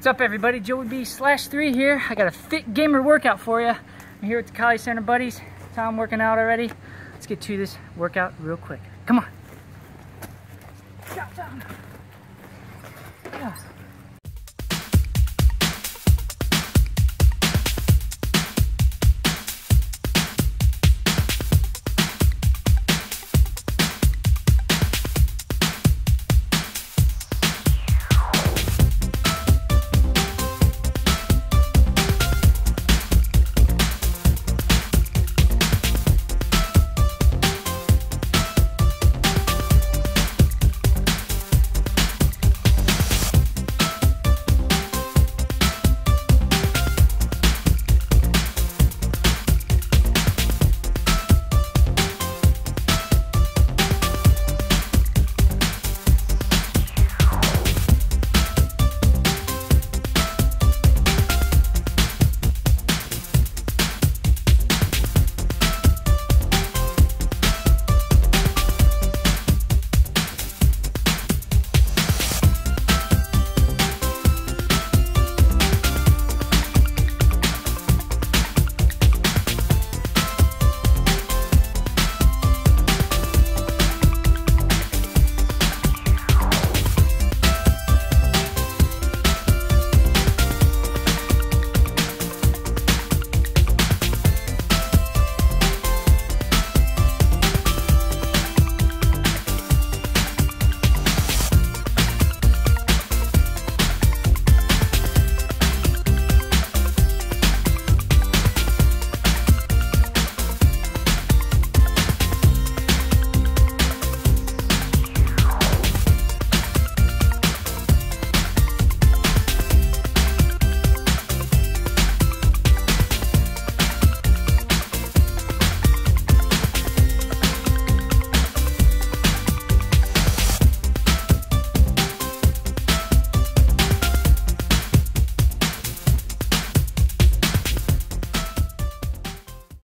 What's up everybody, JoeyBslash3 here. I got a fit gamer workout for you. I'm here at the Kali Center buddies. Time working out already. Let's get to this workout real quick. Come on.